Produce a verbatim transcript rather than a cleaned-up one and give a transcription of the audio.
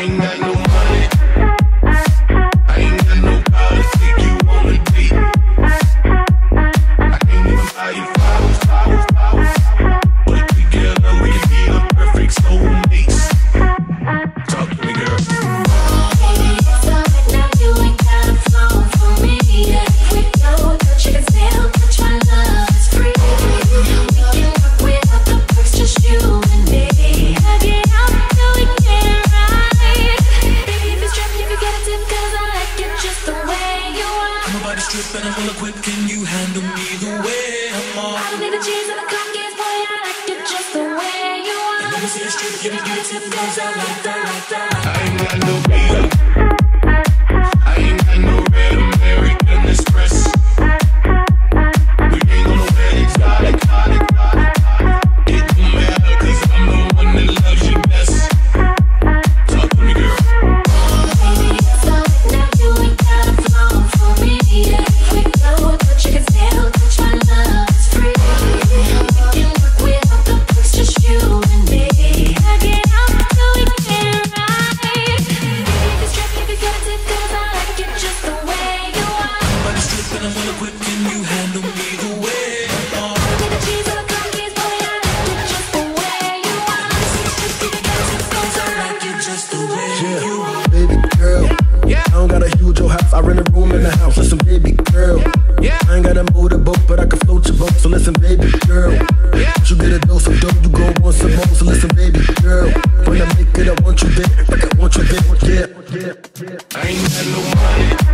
ain't got no money, I ain't got no car to take you on a date. I can't even buy you flowers, flowers, flowers. But together we can be the perfect soulmates. Talk to me, girl. Now you ain't gotta flow for me. If we go, but you can still touch my love. It's free. We can work without the perks, just you and me. Strip and I'm full of quip, can you handle me the way I'm on? I don't need the cheese and the cupcakes, boy, I like it just the way you are. And let me see a strip, give me the tip, cause I like that, like that. I ain't got no beer, I ain't got no red American Express. We ain't gonna wear exotic, exotic, exotic. It don't matter, cause I'm the one that loves you best. Talk to me, girl. Now you ain't got a flow for me. I rent a room in the house, listen baby girl, yeah, yeah. I ain't gotta move the boat, but I can float your boat, so listen baby girl, yeah, yeah. You get a dose of dope, you go on some more, so listen baby girl, yeah. When I make it, I want you there, like I want you there, yeah. I ain't got no money.